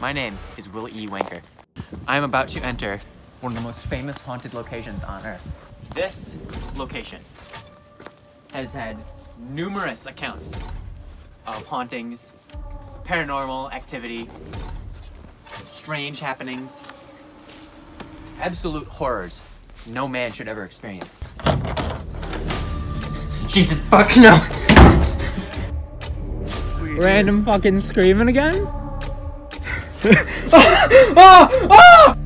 My name is Will E. Wanker. I am about to enter one of the most famous haunted locations on Earth. This location has had numerous accounts of hauntings, paranormal activity, strange happenings, absolute horrors no man should ever experience. Jesus fuck no! Random fucking screaming again? Oh! Oh! Oh!